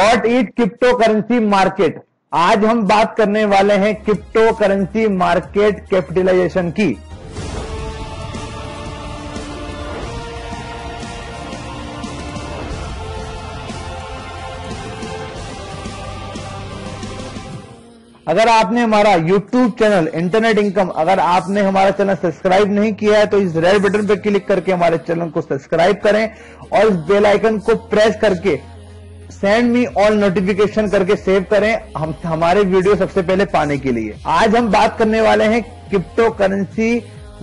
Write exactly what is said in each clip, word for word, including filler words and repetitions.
What is crypto currency market. आज हम बात करने वाले हैं क्रिप्टो करेंसी मार्केट कैपिटलाइजेशन की। अगर आपने हमारा YouTube चैनल इंटरनेट इनकम, अगर आपने हमारा चैनल सब्सक्राइब नहीं किया है तो इस रेड बटन पर क्लिक करके हमारे चैनल को सब्सक्राइब करें और इस बेल आइकन को प्रेस करके सेंड मी ऑल नोटिफिकेशन करके सेव करें हम हमारे वीडियो सबसे पहले पाने के लिए। आज हम बात करने वाले हैं क्रिप्टो करेंसी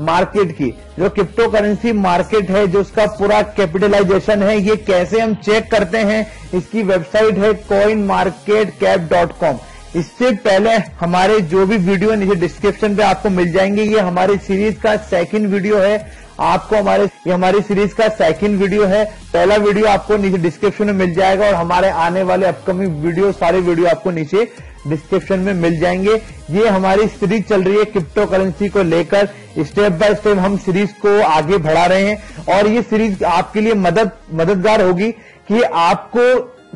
मार्केट की। जो क्रिप्टो करेंसी मार्केट है, जो उसका पूरा कैपिटलाइजेशन है, ये कैसे हम चेक करते हैं, इसकी वेबसाइट है coin market cap dot com। इससे पहले हमारे जो भी वीडियो नीचे डिस्क्रिप्शन पे आपको मिल जाएंगे। ये हमारी सीरीज का सेकंड वीडियो है। आपको हमारे ये हमारी सीरीज का सेकंड वीडियो है। पहला वीडियो आपको नीचे डिस्क्रिप्शन में मिल जाएगा और हमारे आने वाले अपकमिंग वीडियो, सारे वीडियो आपको नीचे डिस्क्रिप्शन में मिल जाएंगे। ये हमारी सीरीज चल रही है क्रिप्टो करेंसी को लेकर। स्टेप बाय स्टेप हम सीरीज को आगे बढ़ा रहे हैं और ये सीरीज आपके लिए मदद मददगार होगी कि आपको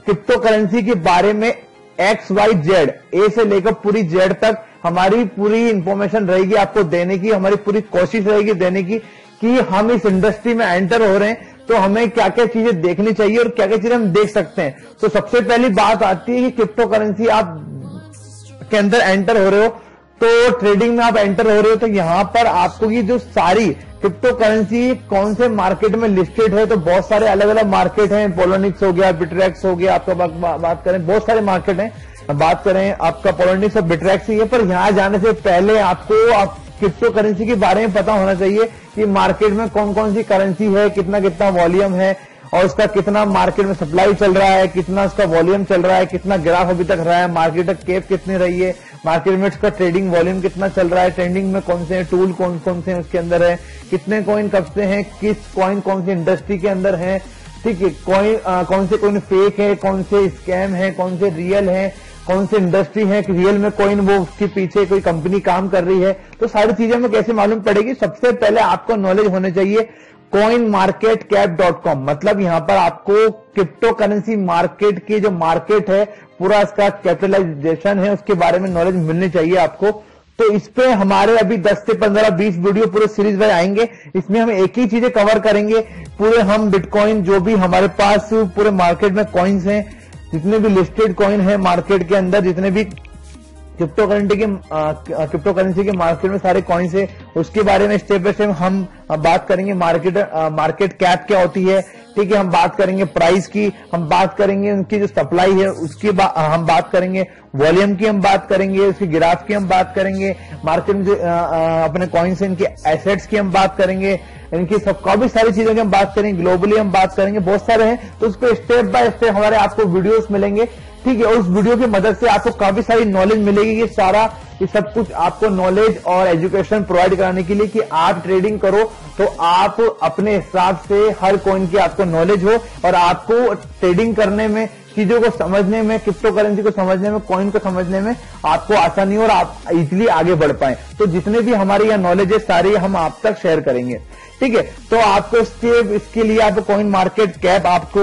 क्रिप्टो करेंसी के बारे में एक्स वाई जेड, ए से लेकर पूरी जेड तक हमारी पूरी इंफॉर्मेशन रहेगी आपको देने की। हमारी पूरी कोशिश रहेगी देने की कि हम इस इंडस्ट्री में एंटर हो रहे हैं तो हमें क्या क्या चीजें देखनी चाहिए और क्या क्या चीजें हम देख सकते हैं। तो सबसे पहली बात आती है कि क्रिप्टो करेंसी आप के अंदर एंटर हो रहे हो तो ट्रेडिंग में आप एंटर हो रहे हो तो यहाँ पर आपको ये जो सारी क्रिप्टो करेंसी कौन से मार्केट में लिस्टेड है, तो बहुत सारे अलग अलग मार्केट हैं। पोलोनिक्स हो गया, बिटरेक्स हो गया, आपका बात, बा, बात करें बहुत सारे मार्केट हैं। बात करें आपका पोलोनिक्स और बिटरेक्स ही है, पर यहाँ जाने से पहले आपको आप क्रिप्टो करेंसी के बारे में पता होना चाहिए कि मार्केट में कौन कौन सी करेंसी है, कितना कितना वॉल्यूम है और उसका कितना मार्केट में सप्लाई चल रहा है, कितना उसका वॉल्यूम चल रहा है, कितना ग्राफ अभी तक रहा है, मार्केट तक कैप कितनी रही है, मार्केट में उसका ट्रेडिंग वॉल्यूम कितना चल रहा है, ट्रेंडिंग में कौन से हैं, टूल कौन कौन से हैं उसके अंदर है, कितने कॉइन कब से हैं, किस कॉइन कौन सी इंडस्ट्री के अंदर है, ठीक है, कॉइन कौन से कॉइन फेक है, कौन से स्कैम है, कौन से रियल है, कौन सी इंडस्ट्री है, रियल में कॉइन वो उसके पीछे कोई कंपनी काम कर रही है, तो सारी चीजें हमें कैसे मालूम पड़ेगी। सबसे पहले आपको नॉलेज होने चाहिए coin market cap dot com। मतलब यहाँ पर आपको क्रिप्टो करेंसी मार्केट की जो मार्केट है, पूरा इसका कैपिटलाइजेशन है, उसके बारे में नॉलेज मिलनी चाहिए आपको। तो इस पे हमारे अभी दस से पंद्रह बीस वीडियो पूरे सीरीज में आएंगे। इसमें हम एक ही चीजें कवर करेंगे पूरे। हम बिटकॉइन जो भी हमारे पास पूरे मार्केट में कॉइन्स हैं, जितने भी लिस्टेड कॉइन है मार्केट के अंदर, जितने भी क्रिप्टो करेंसी के क्रिप्टो करेंसी के मार्केट में सारे कॉइन्स है, उसके बारे में स्टेप बाय स्टेप हम बात करेंगे। मार्केट मार्केट कैप क्या होती है, ठीक है, हम बात करेंगे प्राइस की, हम बात करेंगे उनकी जो सप्लाई है उसकी, बा, हम बात करेंगे वॉल्यूम की, हम बात करेंगे उसकी ग्राफ की, हम बात करेंगे मार्केट में जो अपने कॉइन्स हैं इनके एसेट्स की हम बात करेंगे, इनकी सब काफी सारी चीजों की हम बात करेंगे। ग्लोबली हम बात करेंगे, बहुत सारे हैं, तो उस पर स्टेप बाय स्टेप हमारे आपको वीडियोस मिलेंगे, ठीक है। उस वीडियो की मदद से आपको काफी सारी नॉलेज मिलेगी। ये सारा ये सब कुछ आपको नॉलेज और एजुकेशन प्रोवाइड कराने के लिए कि आप ट्रेडिंग करो तो आप अपने हिसाब से हर कॉइन की आपको नॉलेज हो और आपको ट्रेडिंग करने में, चीजों को समझने में, क्रिप्टो करेंसी को समझने में, कॉइन को समझने में आपको आसानी हो और आप इजिली आगे बढ़ पाए। तो जितने भी हमारी यहाँ नॉलेज है सारी हम आप तक शेयर करेंगे, ठीक है। तो आपको इसके इसके लिए आपको कॉइन मार्केट कैप आपको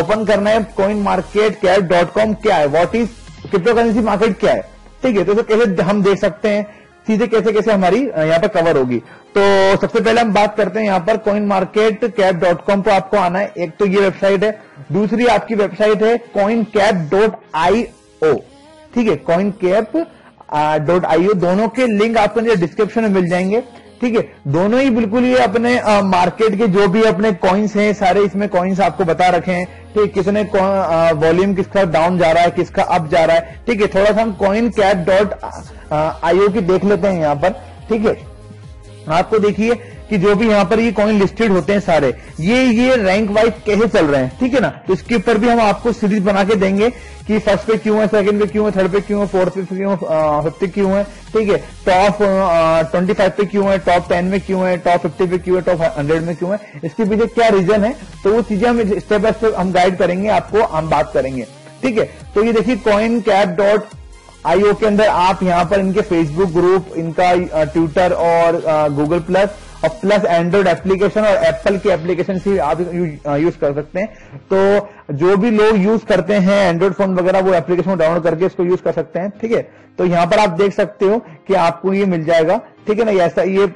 ओपन करना है। Coin market cap dot com क्या है, what is crypto currency market क्या है, ठीक है, तो, तो कैसे हम देख सकते हैं, चीजें कैसे कैसे हमारी यहाँ पर कवर होगी। तो सबसे पहले हम बात करते हैं यहाँ पर coin market cap dot com पर आपको आना है। एक तो ये वेबसाइट है, दूसरी आपकी वेबसाइट है coin cap dot i o, ठीक है, coin cap dot i o। दोनों के लिंक आपको डिस्क्रिप्शन में मिल जाएंगे, ठीक है। दोनों ही बिल्कुल ये अपने आ, मार्केट के जो भी अपने कॉइन्स हैं सारे इसमें कॉइन्स आपको बता रखे हैं, ठीक, किसने वॉल्यूम किसका डाउन जा रहा है, किसका अप जा रहा है, ठीक है। थोड़ा सा हम कॉइन कैप डॉट आईओ की देख लेते हैं यहाँ पर, ठीक है। आपको देखिए कि जो भी यहाँ पर ये कॉइन लिस्टेड होते हैं सारे, ये ये रैंक वाइज कैसे चल रहे हैं, ठीक है ना। तो इसके ऊपर भी हम आपको सीरीज बना के देंगे कि फर्स्ट पे क्यों है, सेकंड पे क्यों है, थर्ड पे क्यों है, फोर्थ पे क्यों, फिफ्थ पे क्यों है, ठीक है, टॉप ट्वेंटी फाइव पे क्यों है, टॉप टेन में क्यों है, टॉप फिफ्टी पे क्यों है, टॉप हंड्रेड में क्यों है, इसके पीछे क्या रीजन है, तो वो चीजें हम स्टेप बाय स्टेप हम गाइड करेंगे, आपको हम बात करेंगे, ठीक है। तो ये देखिए कॉइन कैप डॉट आईओ के अंदर आप यहाँ पर इनके फेसबुक ग्रुप, इनका ट्विटर और गूगल प्लस और प्लस एंड्रॉइड एप्लीकेशन और एप्पल की एप्लीकेशन से आप यूज कर सकते हैं। तो जो भी लोग यूज करते हैं एंड्रॉइड फोन वगैरह, वो एप्लीकेशन डाउनलोड करके इसको यूज कर सकते हैं। ठीक है, तो यहाँ पर आप देख सकते हो कि आपको ये मिल जाएगा। ठीक है ना, ऐसा ये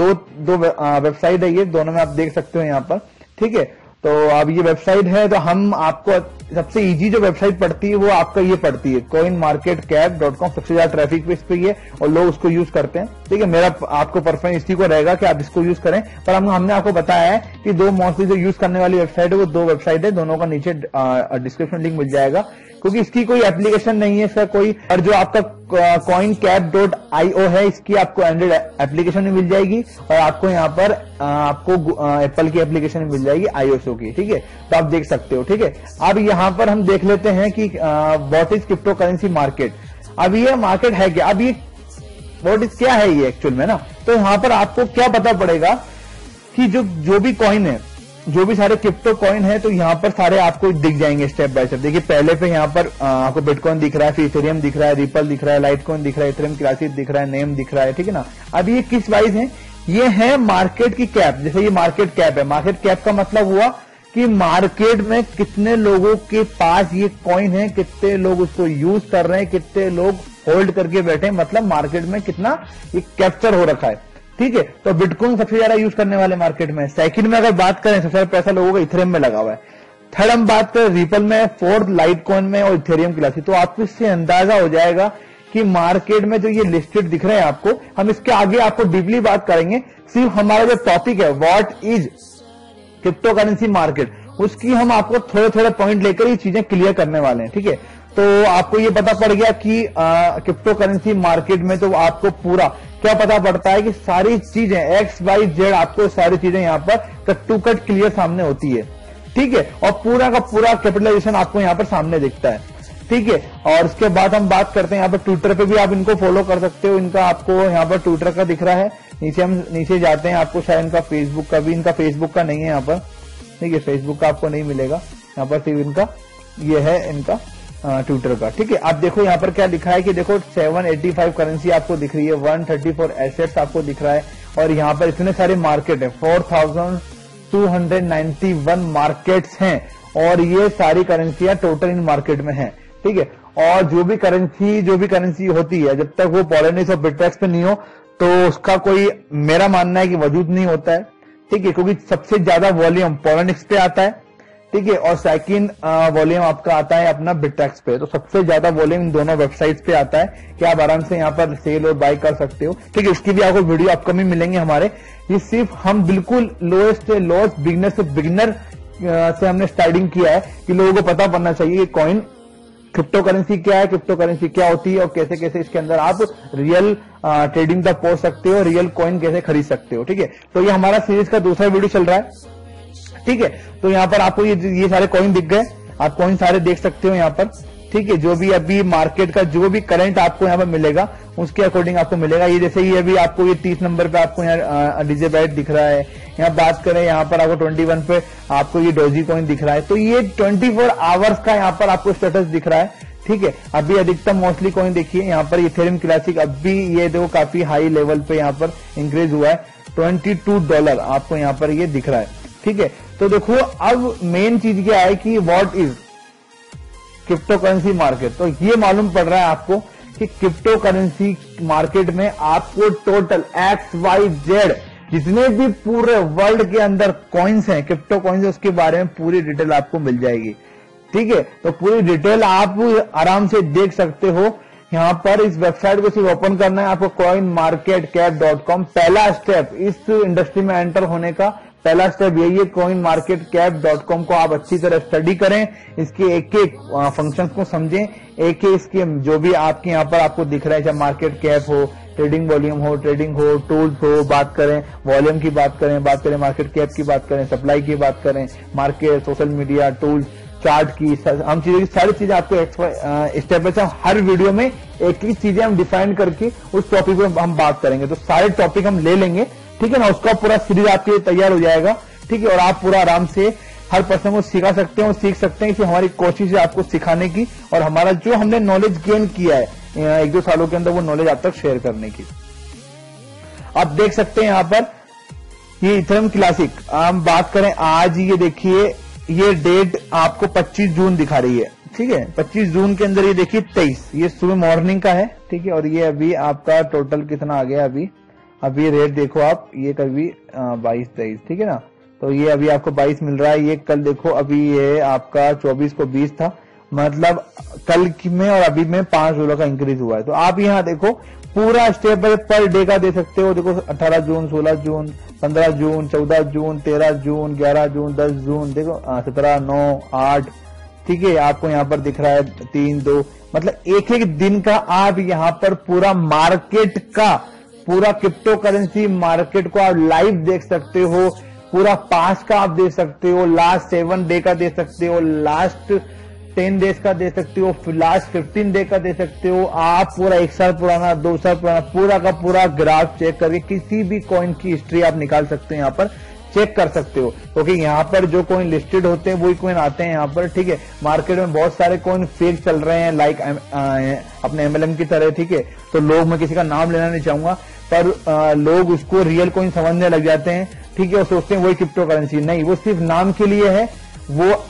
दो दो वेबसाइट है, ये दोनों में आप देख सकते हो यहाँ पर। ठीक है, तो अब ये वेबसाइट है, तो हम आपको सबसे इजी जो वेबसाइट पड़ती है वो आपका ये पड़ती है coin market cap dot com। सबसे ज्यादा ट्रैफिक पे इस पे है और लोग उसको यूज करते हैं। ठीक है, मेरा आपको परफॉर्मेंस इसी को रहेगा कि आप इसको यूज करें, पर हम हमने आपको बताया है कि दो मोस्टली जो यूज करने वाली वेबसाइट है वो दो वेबसाइट है, दोनों का नीचे डिस्क्रिप्शन लिंक मिल जाएगा। क्योंकि इसकी कोई एप्लीकेशन नहीं है इसका कोई, और जो आपका coin cap dot i o है इसकी आपको एंड्रॉइड एप्लीकेशन मिल जाएगी और आपको यहाँ पर आपको एप्पल की एप्लीकेशन मिल जाएगी आईओएसओ की। ठीक है, तो आप देख सकते हो। ठीक है, अब यहाँ पर हम देख लेते हैं कि what is crypto currency market. अब ये मार्केट है क्या, अब ये व्हाट इज क्या है ये एक्चुअल में ना। तो यहाँ पर आपको क्या पता पड़ेगा कि जो जो भी कॉइन है, जो भी सारे क्रिप्टो कॉइन है, तो यहाँ पर सारे आपको दिख जाएंगे स्टेप बाय स्टेप। देखिए पहले पे यहाँ पर आपको बिटकॉइन दिख रहा है, फिर इथेरियम दिख रहा है, रिपल दिख रहा है, लाइटकॉइन दिख रहा है, इथेरियम क्लासिक दिख रहा है, नेम दिख रहा है। ठीक है ना, अब ये किस वाइज है, ये है मार्केट की कैप। जैसे ये मार्केट कैप है, मार्केट कैप का मतलब हुआ कि मार्केट में कितने लोगों के पास ये कॉइन है, कितने लोग उसको यूज कर रहे हैं, कितने लोग होल्ड करके बैठे, मतलब मार्केट में कितना ये कैप्चर हो रखा है। ठीक है, तो बिटकॉइन सबसे ज्यादा यूज करने वाले मार्केट में। सेकंड में अगर बात करें, सबसे ज्यादा पैसा लोगों का इथेरियम में लगा हुआ है। थर्ड हम बात करें रिपल में, फोर्थ लाइटकॉइन में और इथेरियम क्लासिक। तो आपको इससे अंदाजा हो जाएगा कि मार्केट में जो ये लिस्टेड दिख रहे हैं आपको, हम इसके आगे आपको डीपली बात करेंगे। सिर्फ हमारा जो टॉपिक है what is crypto currency market, उसकी हम आपको थोड़े थोड़े पॉइंट लेकर ये चीजें क्लियर करने वाले हैं। ठीक है, तो आपको ये पता पड़ गया कि क्रिप्टो करेंसी मार्केट में तो आपको पूरा क्या पता पड़ता है कि सारी चीजें एक्स वाई जेड, आपको सारी चीजें यहाँ पर कट टू कट क्लियर सामने होती है। ठीक है, और पूरा का पूरा कैपिटलाइजेशन आपको यहाँ पर सामने दिखता है। ठीक है, और उसके बाद हम बात करते हैं यहाँ पर ट्विटर पे भी आप इनको फॉलो कर सकते हो। इनका आपको यहाँ पर ट्विटर का दिख रहा है, नीचे हम नीचे जाते हैं आपको शायद इनका फेसबुक का भी, इनका फेसबुक का नहीं है यहाँ पर। ठीक है, फेसबुक का आपको नहीं मिलेगा यहाँ पर, सिर्फ इनका ये है इनका ट्विटर का। ठीक है, आप देखो यहाँ पर क्या लिखा है कि देखो सेवन एटी फाइव करेंसी आपको दिख रही है, वन थर्टी फोर एसेट्स आपको दिख रहा है, और यहाँ पर इतने सारे मार्केट है, four thousand two hundred ninety one markets हैं, और ये सारी करेंसियां टोटल इन मार्केट में हैं। ठीक है, और जो भी करेंसी जो भी करेंसी होती है, जब तक वो पॉलोनेक्स और बिटरेक्स पे नहीं हो तो उसका कोई, मेरा मानना है कि वजूद नहीं होता है। ठीक है, क्योंकि सबसे ज्यादा वॉल्यूम पॉलोनेक्स पे आता है। ठीक है, और सेकंड वॉल्यूम आपका आता है अपना बिटरेक्स पे। तो सबसे ज्यादा वॉल्यूम दोनों वेबसाइट्स पे आता है कि आप आराम से यहाँ पर सेल और बाय कर सकते हो। ठीक है, इसकी भी आपको वीडियो अपकमिंग मिलेंगे हमारे। ये सिर्फ हम बिल्कुल लोएस्ट से लोएस्ट, बिगिनर से बिगिनर से हमने स्टार्टिंग किया है कि लोगों को पता पड़ना चाहिए कि कॉइन क्रिप्टो करेंसी क्या है, क्रिप्टो करेंसी क्या होती है, और कैसे कैसे इसके अंदर आप रियल ट्रेडिंग तक पहुंच सकते हो, रियल कॉइन कैसे खरीद सकते हो। ठीक है, तो ये हमारा सीरीज का दूसरा वीडियो चल रहा है। ठीक है, तो यहाँ पर आपको ये ये सारे कॉइन दिख गए, आप कॉइन सारे देख सकते हो यहाँ पर। ठीक है, जो भी अभी मार्केट का जो भी करंट आपको यहाँ पर मिलेगा उसके अकॉर्डिंग आपको मिलेगा। ये जैसे ये अभी आपको ये तीस नंबर पे आपको यहाँ डीजे बैट दिख रहा है। यहाँ बात करें यहाँ पर आपको इक्कीस पे आपको ये डोजी कॉइन दिख रहा है। तो ये चौबीस आवर्स का यहाँ पर आपको स्टेटस दिख रहा है। ठीक है, अभी अधिकतम मोस्टली कॉइन देखिए यहाँ पर इथेरियम क्लासिक, अभी ये देखो काफी हाई लेवल पे यहाँ पर इंक्रीज हुआ है, ट्वेंटी टू डॉलर आपको यहाँ पर ये दिख रहा है। ठीक है, तो देखो अब मेन चीज क्या है कि what is crypto currency market. तो ये मालूम पड़ रहा है आपको कि क्रिप्टो करेंसी मार्केट में आपको टोटल एक्स वाई जेड जितने भी पूरे वर्ल्ड के अंदर कॉइन्स हैं, क्रिप्टो कॉइन्स, उसके बारे में पूरी डिटेल आपको मिल जाएगी। ठीक है, तो पूरी डिटेल आप आराम से देख सकते हो यहाँ पर। इस वेबसाइट को सिर्फ ओपन करना है आपको coin market cap dot com। पहला स्टेप इस इंडस्ट्री में एंटर होने का पहला स्टेप यही है। coin market cap dot com को आप अच्छी तरह स्टडी करें, इसके एक एक फंक्शंस को समझें, एक एक इसके जो भी आपके यहाँ पर आपको दिख रहा है, चाहे मार्केट कैप हो, ट्रेडिंग वॉल्यूम हो, ट्रेडिंग हो, टूल्स हो, बात करें वॉल्यूम की, बात करें बात करें मार्केट कैप की, बात करें सप्लाई की, बात करें market, social media, tools, chart की, हम चीजों की सारी चीजें आपको स्टेप बाय स्टेप हर वीडियो में एक ही चीजें हम डिफाइन करके उस टॉपिक पर हम बात करेंगे। तो सारे टॉपिक हम ले लेंगे। ठीक है ना, उसका पूरा सीरीज आपके लिए तैयार हो जाएगा। ठीक है, और आप पूरा आराम से हर पर्सन को सिखा सकते हो, सीख सकते हैं। इसे हमारी कोशिश है आपको सिखाने की, और हमारा जो हमने नॉलेज गेन किया है एक दो सालों के अंदर, वो नॉलेज आप तक शेयर करने की। आप देख सकते हैं यहाँ पर ये इथेरियम क्लासिक हम बात करें आज, ये देखिए ये डेट आपको पच्चीस जून दिखा रही है, ठीक है। पच्चीस जून के अंदर ये देखिए तेईस, ये सुबह मॉर्निंग का है, ठीक है। और ये अभी आपका टोटल कितना आ गया, अभी अभी रेट देखो आप, ये कभी बाईस तेईस, ठीक है ना। तो ये अभी आपको बाईस मिल रहा है, ये कल देखो अभी ये आपका चौबीस को बीस था, मतलब कल में और अभी में पांच डॉलर का इंक्रीज हुआ है। तो आप यहाँ देखो पूरा स्टेप बाय पर डे का दे सकते हो, देखो अठारह जून, सोलह जून, पंद्रह जून, चौदह जून, तेरह जून, ग्यारह जून, दस जून, देखो सत्रह, नौ, आठ, ठीक है। आपको यहाँ पर दिख रहा है तीन, दो, मतलब एक एक दिन का आप यहाँ पर पूरा मार्केट का, पूरा क्रिप्टो करेंसी मार्केट को आप लाइव देख सकते हो, पूरा पास का आप दे सकते हो, लास्ट सेवन डे का दे सकते हो, लास्ट टेन डेज का दे सकते हो, लास्ट फिफ्टीन डे का दे सकते हो। आप पूरा एक साल पुराना, दो साल पुराना, पूरा का पूरा ग्राफ चेक करके किसी भी कॉइन की हिस्ट्री आप निकाल सकते हो, यहाँ पर चेक कर सकते हो। क्योंकि यहाँ पर जो कॉइन लिस्टेड होते हैं वही कॉइन आते हैं यहाँ पर, ठीक है। मार्केट में बहुत सारे कॉइन फेक चल रहे हैं, लाइक अपने एमएलएम की तरह, ठीक है। तो लोग, मैं किसी का नाम लेना नहीं चाहूंगा, पर आ, लोग उसको रियल कॉइन समझने लग जाते हैं, ठीक है। और सोचते हैं वही क्रिप्टो करेंसी, नहीं, वो सिर्फ नाम के लिए है, वो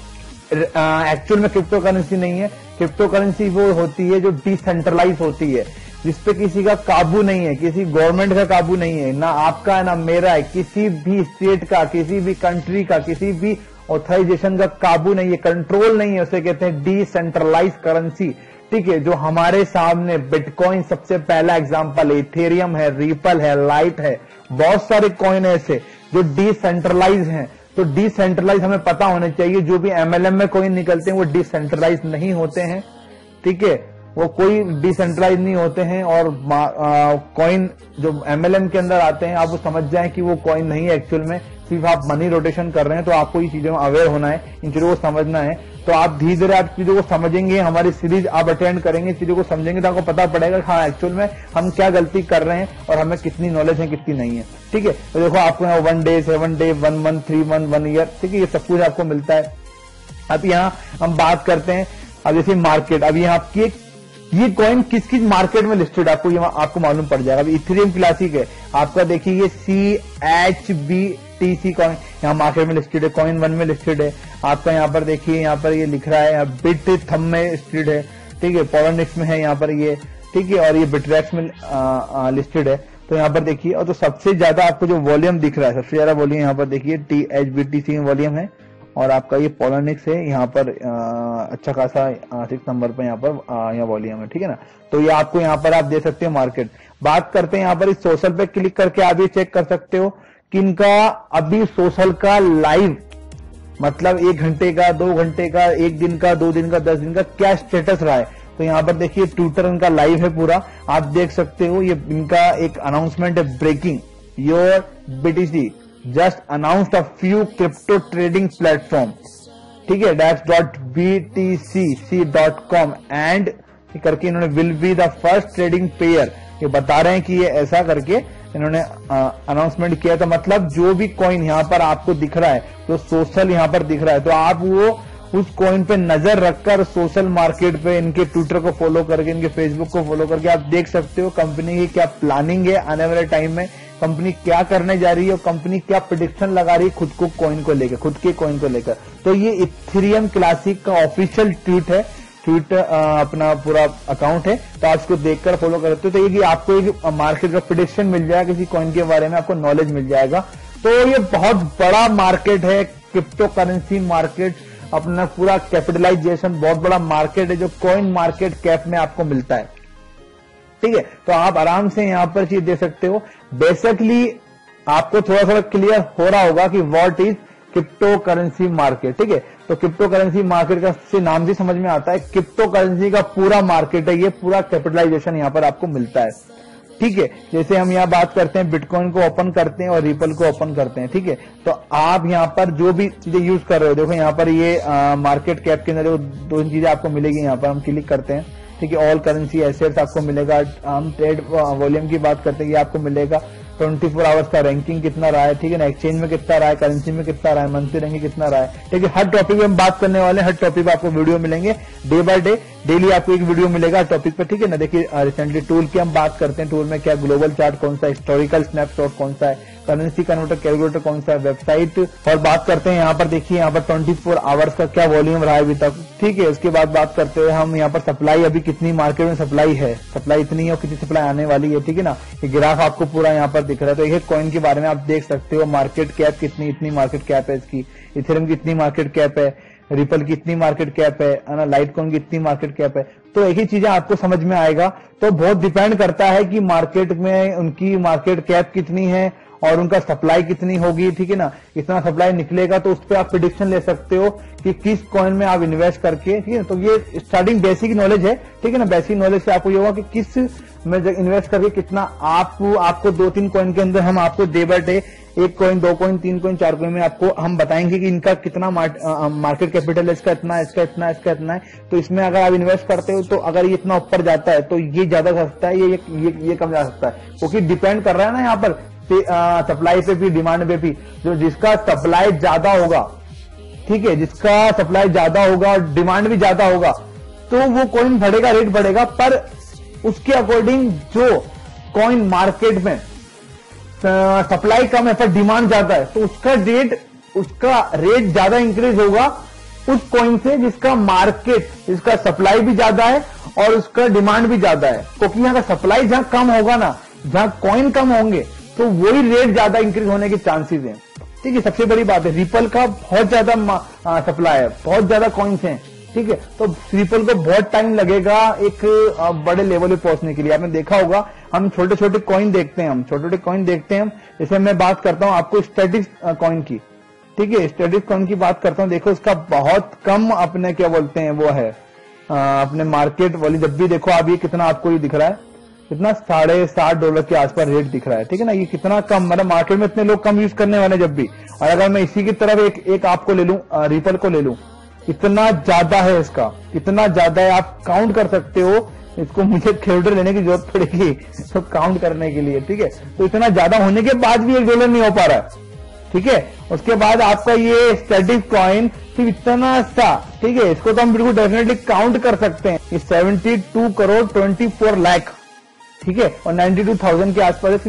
एक्चुअल में क्रिप्टो करेंसी नहीं है। क्रिप्टो करेंसी वो होती है जो डिसेंट्रलाइज होती है, जिसपे किसी का काबू नहीं है, किसी गवर्नमेंट का काबू नहीं है, ना आपका है ना मेरा है, किसी भी स्टेट का, किसी भी कंट्री का, किसी भी ऑथराइजेशन का काबू नहीं है, कंट्रोल नहीं है, उसे कहते हैं डिसेंट्रलाइज करेंसी, ठीक है। जो हमारे सामने बिटकॉइन सबसे पहला एग्जांपल है, इथेरियम है, रिपल है, लाइट है, बहुत सारे कॉइन ऐसे जो डिसेंट्रलाइज हैं। तो डिसेंट्रलाइज हमें पता होना चाहिए, जो भी एमएलएम में कॉइन निकलते हैं वो डिसेंट्रलाइज नहीं होते हैं, ठीक है, वो कोई डिसेंट्रलाइज नहीं होते हैं। और कॉइन जो एमएलएम के अंदर आते हैं आप वो समझ जाएं कि वो कॉइन नहीं है, एक्चुअल में सिर्फ आप मनी रोटेशन कर रहे हैं। तो आपको ये चीजों में अवेयर होना है, इन चीजों को समझना है। तो आप धीरे धीरे आप चीजों को समझेंगे, हमारी सीरीज आप अटेंड करेंगे, चीजों को समझेंगे, तो आपको पता पड़ेगा हाँ एक्चुअल में हम क्या गलती कर रहे हैं और हमें कितनी नॉलेज है, कितनी नहीं है, ठीक है। तो देखो आपको यहाँ one day, seven day, one month, three month, one year, ठीक है, ये सब कुछ आपको मिलता है। अब यहाँ हम बात करते हैं, अब जैसे मार्केट, अब यहाँ आपकी ये कॉइन किस किस मार्केट में लिस्टेड आपको ये आपको मालूम पड़ जाएगा। अभी इथेरियम क्लासिक है आपका, देखिए ये C H B T C coin यहाँ मार्केट में लिस्टेड है, कॉइन वन में लिस्टेड है आपका। यहाँ पर देखिए, यहाँ पर ये लिख रहा है बिटथम में लिस्टेड है, ठीक है, पोलोनिक्स में है यहाँ पर ये, ठीक है, और ये बिटरेक्स में लिस्टेड है। तो यहाँ पर देखिए, और तो सबसे ज्यादा आपको जो वॉल्यूम दिख रहा है, सबसे ज्यादा वॉल्यूम यहाँ पर देखिए T H B T C में वॉल्यूम है, और आपका ये पोलोनिक्स है यहाँ पर आ, अच्छा खासा सिक्स नंबर पे यहाँ पर यहाँ वॉल्यूम है, ठीक है ना। तो ये आपको यहाँ पर आप दे सकते हो मार्केट। बात करते हैं यहाँ पर इस सोशल पे क्लिक करके आप ये चेक कर सकते हो कि इनका अभी सोशल का लाइव, मतलब एक घंटे का, दो घंटे का, एक दिन का, दो दिन का, दस दिन का क्या स्टेटस रहा है। तो यहाँ पर देखिए ट्विटर इनका लाइव है पूरा, आप देख सकते हो। ये इनका एक अनाउंसमेंट है, breaking your BTC just announced a few crypto trading platform, ठीक है, dash dot B T C C dot com and करके इन्होंने will be the first trading pair, ये बता रहे हैं कि ये ऐसा करके इन्होंने अनाउंसमेंट किया। तो मतलब जो भी कॉइन यहाँ पर आपको दिख रहा है, तो सोशल यहाँ पर दिख रहा है, तो आप वो उस कॉइन पे नजर रखकर सोशल मार्केट पे इनके ट्विटर को फॉलो करके, इनके फेसबुक को फॉलो करके आप देख सकते हो कंपनी की क्या प्लानिंग है आने वाले टाइम में, कंपनी क्या करने जा रही है, और कंपनी क्या प्रेडिक्शन लगा रही है खुद को कॉइन को लेकर, खुद के कॉइन को लेकर। तो ये इथेरियम क्लासिक का ऑफिशियल ट्वीट है, ट्वीट अपना पूरा अकाउंट है, तो आप इसको देखकर फॉलो करते हो। तो ये आपको एक मार्केट का प्रेडिक्शन मिल जाएगा, किसी कॉइन के बारे में आपको नॉलेज मिल जाएगा। तो ये बहुत बड़ा मार्केट है क्रिप्टो करेंसी मार्केट, अपना पूरा कैपिटलाइजेशन बहुत बड़ा मार्केट है जो कॉइन मार्केट कैप में आपको मिलता है, ठीक है। तो आप आराम से यहाँ पर चीज दे सकते हो। बेसिकली आपको थोड़ा थोड़ा क्लियर हो रहा होगा कि what is crypto currency market, ठीक है। तो क्रिप्टो करेंसी मार्केट का से नाम भी समझ में आता है, क्रिप्टो करेंसी का पूरा मार्केट है, ये पूरा कैपिटलाइजेशन यहाँ पर आपको मिलता है, ठीक है। जैसे हम यहाँ बात करते हैं, बिटकॉइन को ओपन करते हैं और रिपल को ओपन करते हैं, ठीक है। तो आप यहाँ पर जो भी चीजें यूज कर रहे हो, देखो यहाँ पर ये आ, मार्केट कैप के अंदर दो चीजें आपको मिलेगी, यहाँ पर हम क्लिक करते हैं, ठीक है। ऑल करेंसी एसेट्स आपको मिलेगा, हम ट्रेड वॉल्यूम की बात करते हैं, ये आपको मिलेगा चौबीस आवर्स का रैंकिंग कितना रहा है, ठीक है ना, एक्सचेंज में कितना रहा है, करेंसी में कितना रहा है, मंथली रैंकिंग कितना रहा है, ठीक है। हर टॉपिक पे हम बात करने वाले हैं, हर टॉपिक पे आपको वीडियो मिलेंगे, डे बाय डे डेली आपको एक वीडियो मिलेगा टॉपिक पर, ठीक है ना। देखिए रिसेंटली टूल की हम बात करते हैं, टूल में क्या ग्लोबल चार्ट कौन सा, हिस्टोरिकल स्नैपशॉट कौन सा है, करेंसी कन्वर्टर कैलकुलेटर कौन सा है वेबसाइट। और बात करते हैं यहाँ पर, देखिए यहाँ पर ट्वेंटी फोर आवर्स का क्या वॉल्यूम रहा है अभी तक, ठीक है। उसके बाद बात करते हैं हम यहाँ पर सप्लाई, अभी कितनी मार्केट में सप्लाई है, सप्लाई इतनी है और कितनी सप्लाई आने वाली है, ठीक है ना। ये ग्राफ आपको पूरा यहाँ पर दिख रहा है। तो एक कॉइन के बारे में आप देख सकते हो मार्केट कैप कितनी, इतनी मार्केट कैप है इसकी, इथेरियम की इतनी मार्केट कैप है, रिपल की इतनी मार्केट कैप है, लाइटकॉइन की इतनी मार्केट कैप है। तो एक ही चीजें आपको समझ में आएगा। तो बहुत डिपेंड करता है कि मार्केट में उनकी मार्केट कैप कितनी है और उनका सप्लाई कितनी होगी, ठीक है ना। इतना सप्लाई निकलेगा तो उस पर आप प्रेडिक्शन ले सकते हो कि किस कॉइन में आप इन्वेस्ट करके, ठीक है ना। तो ये स्टार्टिंग बेसिक नॉलेज है, ठीक है ना। बेसिक नॉलेज से आपको ये होगा कि किस में इन्वेस्ट करके कितना आपको आपको दो तीन कॉइन के अंदर हम आपको डे बाय डे एक कॉइन, दो कॉइन, तीन कॉइन, चार कॉइन में आपको हम बताएंगे कि इनका कितना मार्केट कैपिटल है, इसका इतना, इसका इतना, इसका इतना है। तो इसमें अगर आप इन्वेस्ट करते हो तो अगर ये इतना ऊपर जाता है तो ये ज्यादा जा सकता है, ये ये ये कम जा सकता है, क्योंकि डिपेंड कर रहा है ना यहाँ पर सप्लाई पे भी, डिमांड पे भी। जो जिसका सप्लाई ज्यादा होगा, ठीक है, जिसका सप्लाई ज्यादा होगा और डिमांड भी ज्यादा होगा तो वो कॉइन बढ़ेगा, रेट बढ़ेगा। पर उसके अकॉर्डिंग जो कॉइन मार्केट में सप्लाई कम है पर डिमांड ज्यादा है तो उसका रेट उसका रेट ज्यादा इंक्रीज होगा उस कॉइन से जिसका मार्केट, जिसका सप्लाई भी ज्यादा है और उसका डिमांड भी ज्यादा है। क्योंकि यहाँ का सप्लाई जहां कम होगा ना, जहां कॉइन कम होंगे तो वही रेट ज्यादा इंक्रीज होने के चांसेस हैं, ठीक है। सबसे बड़ी बात है रिपल का बहुत ज्यादा सप्लाई है, बहुत ज्यादा कॉइन्स हैं, ठीक है। तो रिपल को बहुत टाइम लगेगा एक बड़े लेवल पे पहुंचने के लिए। आपने देखा होगा हम छोटे छोटे कॉइन देखते हैं हम छोटे छोटे कॉइन देखते हैं हम जैसे मैं बात करता हूं आपको स्टैटिक कॉइन की, ठीक है, स्टैटिक कॉइन की बात करता हूं। देखो उसका बहुत कम अपने क्या बोलते हैं वो है अपने मार्केट वाली, जब भी देखो आप ये कितना आपको ये दिख रहा है, कितना साढ़े सात डॉलर के आसपास रेट दिख रहा है, ठीक है ना। ये कितना कम, मतलब मार्केट में इतने लोग कम यूज करने वाले जब भी। और अगर मैं इसी की तरफ एक एक आपको ले लूं, रिपल को ले लूं, इतना ज्यादा है इसका, इतना ज्यादा है आप काउंट कर सकते हो इसको, मुझे कैलकुलेटर लेने की जरूरत पड़ेगी तो काउंट करने के लिए, ठीक है। तो इतना ज्यादा होने के बाद भी एक डॉलर नहीं हो पा रहा है, ठीक है। उसके बाद आपका ये स्टैटिक कॉइन सिर्फ इतना सा, ठीक है, इसको तो हम बिल्कुल डेफिनेटली काउंट कर सकते हैं। Seventy two crore twenty four lakh, ठीक है, और बानवे हज़ार के आसपास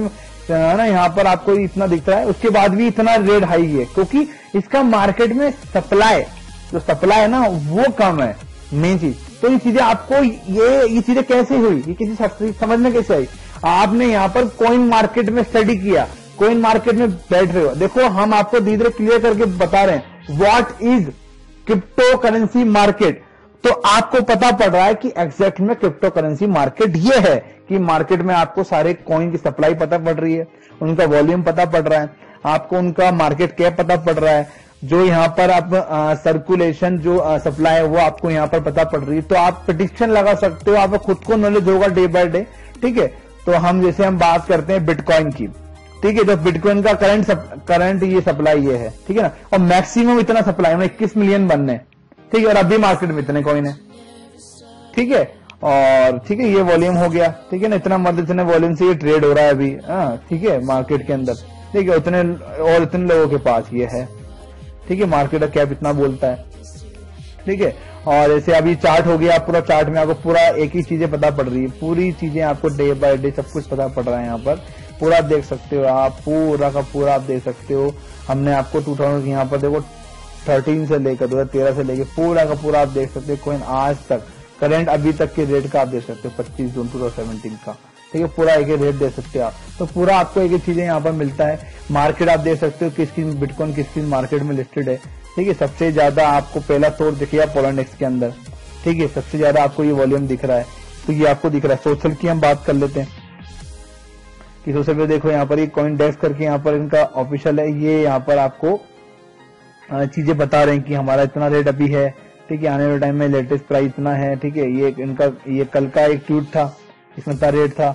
है ना। यहाँ पर आपको इतना दिख रहा है, उसके बाद भी इतना रेट हाई है क्योंकि इसका मार्केट में सप्लाई, जो सप्लाई है ना वो कम है, मेन चीज। तो ये चीजें आपको ये ये चीजें कैसे हुई, ये किसी समझ में कैसे आई, आपने यहाँ पर कॉइन मार्केट में स्टडी किया, कॉइन मार्केट में बैठ रहे हो। देखो हम आपको धीरे धीरे क्लियर करके बता रहे हैं what is crypto currency market. तो आपको पता पड़ रहा है कि एग्जैक्ट में क्रिप्टो करेंसी मार्केट ये है कि मार्केट में आपको सारे कॉइन की सप्लाई पता पड़ रही है, उनका वॉल्यूम पता पड़ रहा है, आपको उनका मार्केट कैप पता पड़ रहा है, जो यहाँ पर आप सर्कुलेशन जो सप्लाई है वो आपको यहाँ पर पता पड़ रही है। तो आप प्रेडिक्शन लगा सकते हो, आपको खुद को नॉलेज होगा डे बाय डे, ठीक है। तो हम जैसे हम बात करते हैं बिटकॉइन की, ठीक है, तो बिटकॉइन का करंट करंट ये सप्लाई ये है, ठीक है ना। और मैक्सिमम इतना सप्लाई में इक्कीस मिलियन बनने, ठीक है, और अभी मार्केट में इतने कॉइन है, ठीक है। और ठीक है ये वॉल्यूम हो गया, ठीक है ना, इतना मतलब इतने वॉल्यूम से ये ट्रेड हो रहा है अभी, ठीक है, मार्केट के अंदर, ठीक है, उतने और इतने लोगों के पास ये है, ठीक है, मार्केट का कैप इतना बोलता है, ठीक है। और ऐसे अभी चार्ट हो गया, पूरा चार्ट में आपको पूरा एक ही चीजें पता पड़ रही है, पूरी चीजें आपको डे बाय डे सब कुछ पता पड़ रहा है। यहाँ पर पूरा देख सकते हो आप, पूरा का पूरा आप देख सकते हो। हमने आपको टू थाउजेंड यहाँ पर देखो थर्टीन से लेकर दो हजार तेरह से लेकर पूरा का पूरा आप देख सकते हो कॉइन आज तक करंट अभी तक के रेट का आप देख सकते हो पच्चीस जून दो हजार सत्रह का, ठीक है, पूरा एक ही रेट देख सकते हो आप। तो पूरा आपको एक ही चीजें यहाँ पर मिलता है। मार्केट आप देख सकते हो किस किस बिटकॉइन किस किस मार्केट में लिस्टेड है, ठीक है। सबसे ज्यादा आपको पहला तोड़ दिखेगा पोलोनेक्स के अंदर, ठीक है, सबसे ज्यादा आपको ये वॉल्यूम दिख रहा है, तो ये आपको दिख रहा है। सोशल की हम बात कर लेते हैं कि सोशल पे देखो यहाँ पर ये कॉइन डेस्क करके यहाँ पर इनका ऑफिशियल है, ये यहाँ पर आपको चीजें बता रहे हैं कि हमारा इतना रेट अभी है, ठीक है, आने वाले टाइम में लेटेस्ट प्राइस इतना है, ठीक है। ये इनका ये कल का एक ट्वीट था, इसमें इतना रेट था,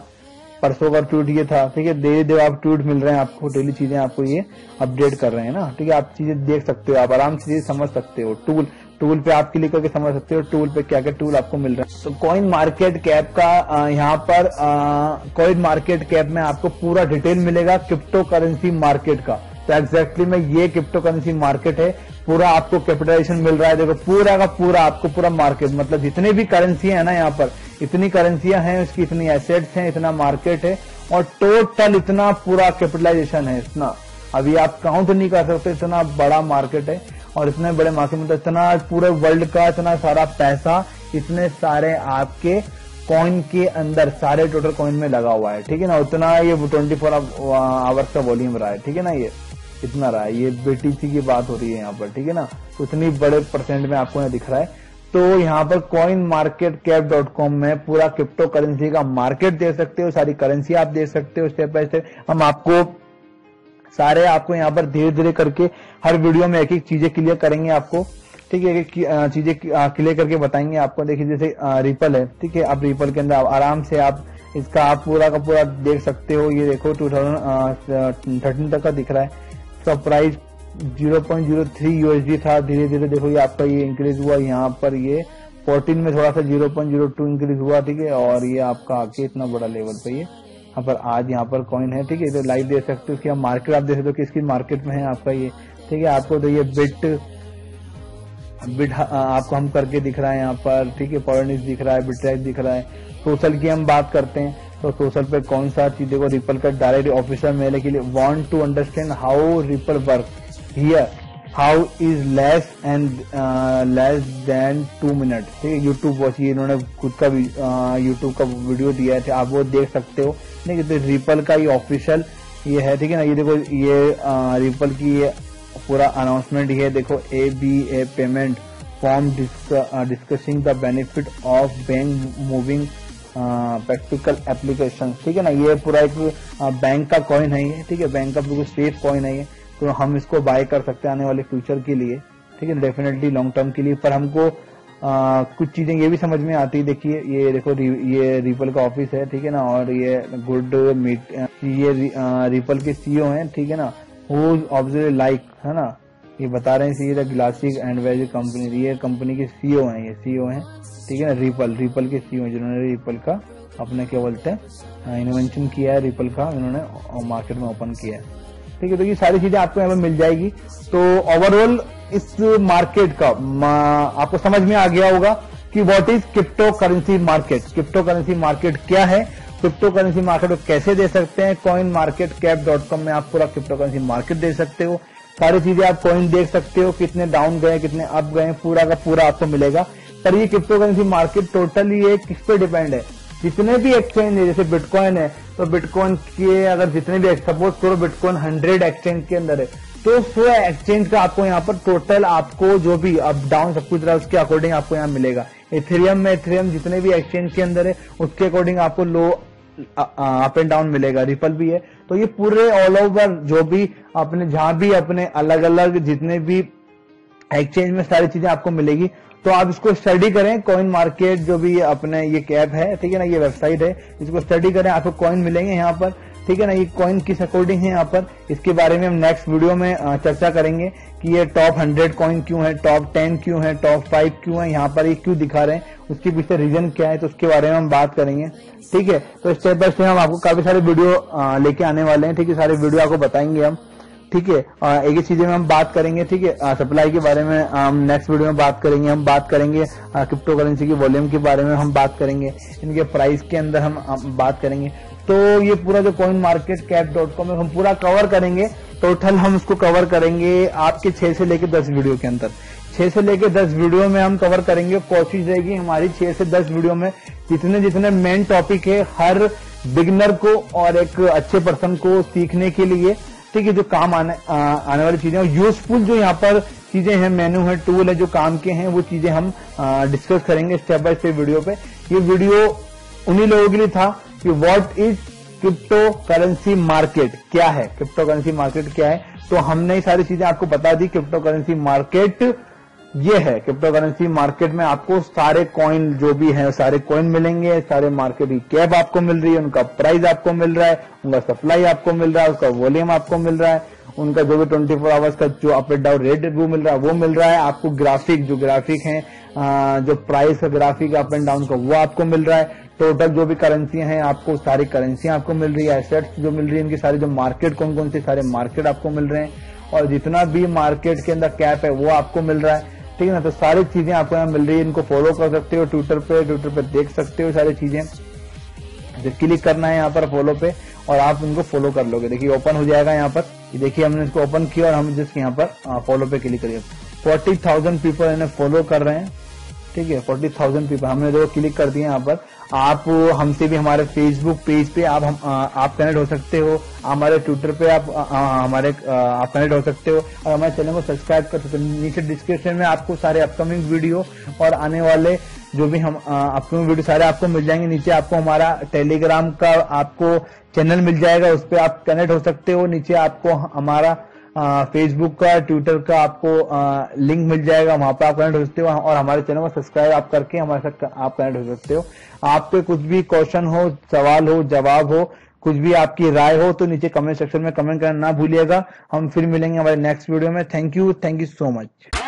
परसों का ट्वीट ये था, ठीक है। धीरे धीरे आप ट्वीट मिल रहे हैं आपको, डेली चीजें आपको ये अपडेट कर रहे हैं ना, ठीक है। आप चीजें देख सकते हो, आप आराम से चीजें समझ सकते हो, टूल टूल पे आप क्लिक करके समझ सकते हो टूल पे क्या क्या टूल आपको मिल रहा है। तो कॉइन मार्केट कैप का यहाँ पर कॉइन मार्केट कैप में आपको पूरा डिटेल मिलेगा क्रिप्टो करेंसी मार्केट का। तो एग्जैक्टली में ये क्रिप्टो करेंसी मार्केट है, पूरा आपको कैपिटलाइजेशन मिल रहा है। देखो पूरा का पूरा आपको पूरा मार्केट, मतलब जितने भी करेंसी है ना यहाँ पर, इतनी करेंसियां हैं, उसकी इतनी एसेट्स हैं, इतना मार्केट है, और टोटल इतना पूरा कैपिटलाइजेशन है, इतना अभी आप काउंट नहीं कर सकते, इतना बड़ा मार्केट है। और इतने बड़े मार्केट में तो इतना पूरे वर्ल्ड का इतना सारा पैसा इतने सारे आपके कॉइन के अंदर सारे टोटल कॉइन में लगा हुआ है, ठीक है ना। उतना ये चौबीस आवर्स का वॉल्यूम रहा है, ठीक है ना, ये इतना रहा है, ये बीटीसी की बात हो रही है यहाँ पर, ठीक है ना। उतनी बड़े परसेंट में आपको यहाँ दिख रहा है। तो यहाँ पर coin market cap dot com में पूरा क्रिप्टो करेंसी का मार्केट दे सकते हो, सारी करेंसी आप दे सकते हो स्टेप बाय स्टेप। हम आपको सारे आपको यहाँ पर धीरे धीरे करके हर वीडियो में एक एक चीजें क्लियर करेंगे आपको, ठीक है, एक एक चीजें क्लियर करके बताएंगे आपको। देखिए जैसे रिपल है, ठीक है, आप रिपल के अंदर आराम से आप इसका आप पूरा का पूरा देख सकते हो। ये देखो टू थाउजेंड थर्टीन तक का दिख रहा है, इसका price zero point zero three USD था। धीरे धीरे देखो ये आपका ये इंक्रीज हुआ, यहाँ पर ये फोर्टीन में थोड़ा सा zero point zero two increase हुआ, ठीक है। और ये आपका आके इतना बड़ा लेवल पे ये यहाँ पर आज यहाँ पर कॉइन है, ठीक है। तो लाइव दे सकते हो, इसकी आप मार्केट आप देख सकते हो किसकी मार्केट में है आपका ये, ठीक है। आपको तो ये बिट बिट आपको हम करके दिख रहा है यहाँ पर, ठीक है, पोलोनिक्स दिख रहा है, बिट्रेक्स दिख रहा है। सोशल की हम बात करते हैं तो सोशल पे कौन सा चीज, देखो रिपल का डायरेक्ट ऑफिशियल मेल के लिए want to understand how ripple work here, how is less and less than two minute, ठीक है। यूट्यूब वॉच ये इन्होंने खुद का यूट्यूब का वीडियो दिया है, आप वो देख सकते हो, नहीं तो रिपल का ये ऑफिशियल ये है, ठीक है ना। ये देखो ये आ, रिपल की ये पूरा अनाउंसमेंट ये देखो, A B A payment form discussing the benefit of bank moving practical application, ठीक है ना। ये पूरा एक बैंक का कॉइन है ये, ठीक है, बैंक का बिल्कुल सेफ कॉइन है ये, तो हम इसको बाय कर सकते हैं आने वाले फ्यूचर के लिए, ठीक है, डेफिनेटली लॉन्ग टर्म के लिए। पर हमको आ, कुछ चीजें ये भी समझ में आती है। देखिए ये देखो रि, ये रिपल का ऑफिस है, ठीक है ना, और ये गुड मीट ये रि, आ, रिपल के सीईओ हैं, ठीक है ना, वो ऑब्जर्व लाइक है ना, ये बता रहे हैं see the classic and value company, ये कंपनी के सीईओ हैं, ये सीईओ हैं, ठीक है ना, रिपल रिपल के सीईओ जिन्होंने रिपल का अपने क्या बोलते हैं इन्वेंशन किया है, रिपल का इन्होंने मार्केट में ओपन किया है, ठीक है। तो ये सारी चीजें आपको यहाँ पर मिल जाएगी। तो ओवरऑल इस मार्केट का आपको समझ में आ गया होगा कि what is crypto currency market, crypto currency market क्या है, क्रिप्टो करेंसी मार्केट को कैसे दे सकते हैं। Coin market cap dot com में आप पूरा क्रिप्टो करेंसी मार्केट दे सकते हो, सारी चीजें आप कॉइन देख सकते हो, कितने डाउन गए कितने अप गए, पूरा का पूरा आपको मिलेगा। पर ये क्रिप्टो करेंसी मार्केट टोटली ये किस पे डिपेंड है, जितने भी एक्सचेंज है, जैसे बिटकॉइन है तो बिटकॉइन के अगर जितने भी सपोज करो बिटकॉइन हंड्रेड एक्सचेंज के अंदर है तो सौ एक्सचेंज का आपको यहाँ पर टोटल आपको जो भी अप डाउन सब कुछ रहा उसके अकॉर्डिंग आपको यहाँ मिलेगा। इथेरियम में इथेरियम जितने भी एक्सचेंज के अंदर है उसके अकॉर्डिंग आपको लो अप एंड डाउन मिलेगा। रिपल भी है, तो ये पूरे ऑल ओवर जो भी अपने जहां भी अपने अलग अलग जितने भी एक्सचेंज में सारी चीजें आपको मिलेगी। तो आप इसको स्टडी करें, कॉइन मार्केट जो भी अपने ये ऐप है, ठीक है ना, ये वेबसाइट है, इसको स्टडी करें, आपको कॉइन मिलेंगे यहाँ पर, ठीक है ना। ये कॉइन किस अकॉर्डिंग है यहाँ पर, इसके बारे में हम नेक्स्ट वीडियो में चर्चा करेंगे कि ये टॉप हंड्रेड कॉइन क्यों है, टॉप टेन क्यों है, टॉप फाइव क्यों है, यहाँ पर ये क्यों दिखा रहे हैं, उसके पीछे रीजन क्या है, तो उसके बारे में हम बात करेंगे, ठीक है। तो स्टेप बाय स्टेप हम आपको काफी सारे वीडियो लेके आने वाले हैं, ठीक है, सारे वीडियो आपको बताएंगे हम, ठीक है। एक ही चीजें में हम बात करेंगे, ठीक है, सप्लाई के बारे में हम नेक्स्ट वीडियो में बात करेंगे, हम बात करेंगे क्रिप्टो करेंसी की वॉल्यूम के बारे में, हम बात करेंगे इनके प्राइस के अंदर हम, हम बात करेंगे। तो ये पूरा जो coin market cap dot com हम पूरा कवर करेंगे, टोटल हम उसको कवर करेंगे आपके छह से लेकर दस वीडियो के अंदर, छह से लेकर दस वीडियो में हम कवर करेंगे। कोशिश रहेगी हमारी छह से दस वीडियो में जितने जितने मेन टॉपिक है हर बिगिनर को और एक अच्छे पर्सन को सीखने के लिए, ठीक है, जो काम आने आ, आने वाली चीजें यूजफुल जो यहाँ पर चीजें हैं, मेनू है, टूल है, जो काम के हैं वो चीजें हम डिस्कस करेंगे स्टेप बाय स्टेप वीडियो पे। ये वीडियो उन्हीं लोगों के लिए था कि what is crypto currency market, क्या है क्रिप्टो करेंसी मार्केट क्या है, तो हमने ये सारी चीजें आपको बता दी। क्रिप्टो करेंसी मार्केट ये है, क्रिप्टो करेंसी मार्केट में आपको सारे कॉइन जो भी हैं सारे कॉइन मिलेंगे, सारे मार्केट की कैप आपको मिल रही है, उनका प्राइस आपको मिल रहा है, उनका सप्लाई आपको मिल रहा है, उसका वॉल्यूम आपको मिल रहा है, उनका जो भी ट्वेंटी फोर आवर्स का जो अप एंड डाउन रेट वो मिल रहा है, वो मिल रहा है आपको। ग्राफिक जो ग्राफिक है आ, जो प्राइस का ग्राफिक अप एंड डाउन का वो आपको मिल रहा है। टोटल जो भी करेंसी हैं आपको सारी करेंसी आपको मिल रही है, एसेट्स जो मिल रही है इनकी सारी, जो मार्केट कौन कौन से सारे मार्केट आपको मिल रहे हैं, और जितना भी मार्केट के अंदर कैप है वो आपको मिल रहा है, ठीक है ना। तो सारी चीजें आपको यहाँ मिल रही है, इनको फॉलो कर सकते हो, ट्विटर पे ट्विटर पे देख सकते हो सारी चीजें, क्लिक करना है यहाँ पर फॉलो पे, और आप उनको फॉलो कर लोगे। देखिए ओपन हो जाएगा यहाँ पर, देखिए हमने इसको ओपन किया और हम जस्ट यहाँ पर फॉलो पे क्लिक करिए। फोर्टी थाउजेंड पीपल इन्हें फॉलो कर रहे हैं, ठीक है। फोर्टी थाउजेंड पीपल हमने जो क्लिक कर दिए यहाँ पर। आप हमसे भी हमारे फेसबुक पेज पे आप हम, आ, आप कनेक्ट हो सकते हो, हमारे ट्विटर पे आप आ, हमारे आ, आप कनेक्ट हो सकते हो और हमारे चैनल को सब्सक्राइब कर सकते हो। नीचे डिस्क्रिप्शन में आपको सारे अपकमिंग वीडियो और आने वाले जो भी हम अपकमिंग वीडियो सारे आपको मिल जाएंगे। नीचे आपको हमारा टेलीग्राम का आपको चैनल मिल जाएगा, उस पर आप कनेक्ट हो सकते हो। नीचे आपको हमारा फेसबुक का ट्विटर का आपको आ, लिंक मिल जाएगा, वहां पर आप कनेक्ट हो सकते हो और हमारे चैनल को सब्सक्राइब आप करके हमारे साथ आप कनेक्ट हो सकते हो। आप पे कुछ भी क्वेश्चन हो, सवाल हो, जवाब हो, कुछ भी आपकी राय हो तो नीचे कमेंट सेक्शन में कमेंट करना ना भूलिएगा। हम फिर मिलेंगे हमारे नेक्स्ट वीडियो में। Thank you, thank you so much.